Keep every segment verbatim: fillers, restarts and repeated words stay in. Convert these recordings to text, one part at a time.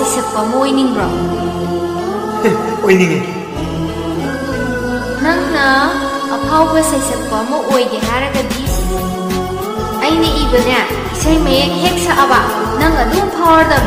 있을 거 모이닝로. 오이닝이. 낭나 아파오고 있을 거 모이게 하라가디. 아이네 이번에 이세미의 핵사 아바 낭가 눈 파워다.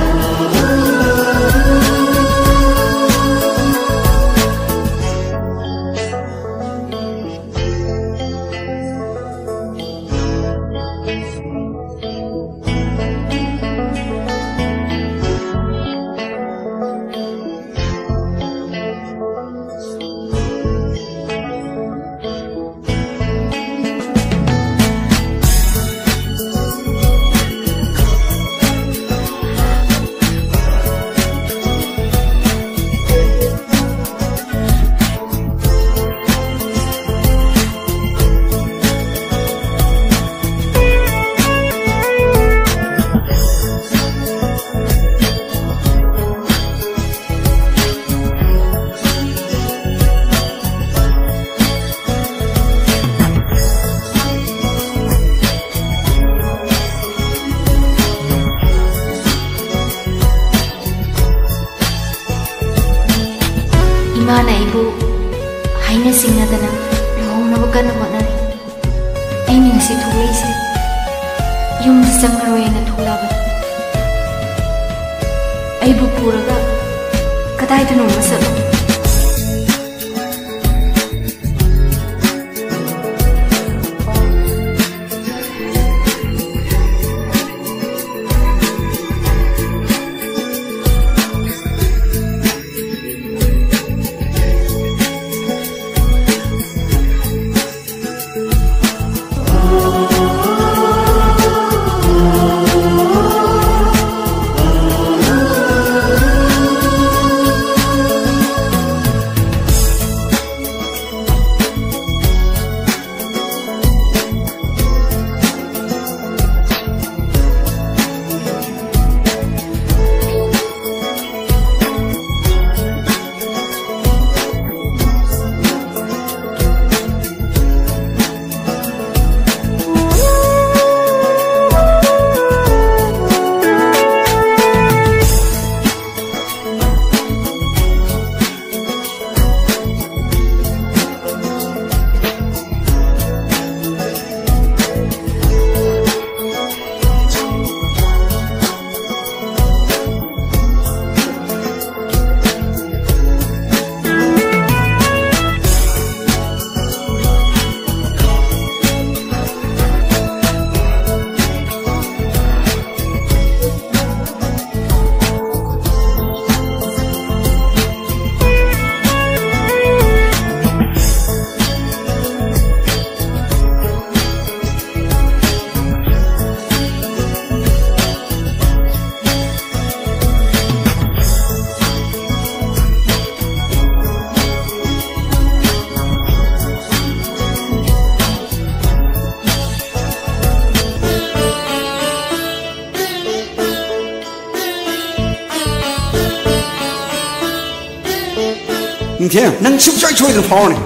thế nâng xúc trái chuối được phò này,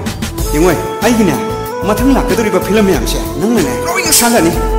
nhưng mà anh cái này mà thằng lạc cái tôi đi vào phim làm gì nâng này này, nói những sai lầm này.